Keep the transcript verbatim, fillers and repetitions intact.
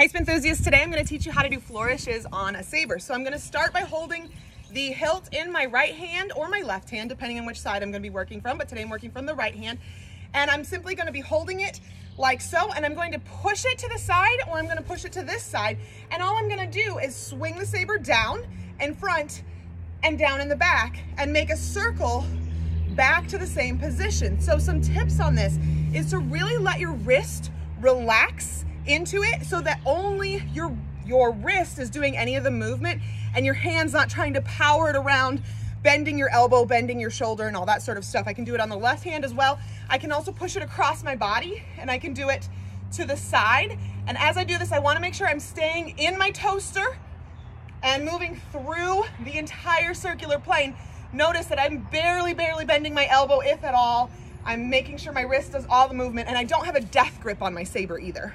Hey Spenthusiast, today I'm going to teach you how to do flourishes on a saber. So I'm going to start by holding the hilt in my right hand or my left hand, depending on which side I'm going to be working from, but today I'm working from the right hand. And I'm simply going to be holding it like so, and I'm going to push it to the side, or I'm going to push it to this side, and all I'm going to do is swing the saber down in front and down in the back and make a circle back to the same position. So some tips on this is to really let your wrist relax into it so that only your your wrist is doing any of the movement and your hand's not trying to power it around, bending your elbow, bending your shoulder, and all that sort of stuff. I can do it on the left hand as well. I can also push it across my body, and I can do it to the side. And as I do this, I want to make sure I'm staying in my toaster and moving through the entire circular plane. Notice that I'm barely, barely bending my elbow, if at all. I'm making sure my wrist does all the movement, and I don't have a death grip on my saber either.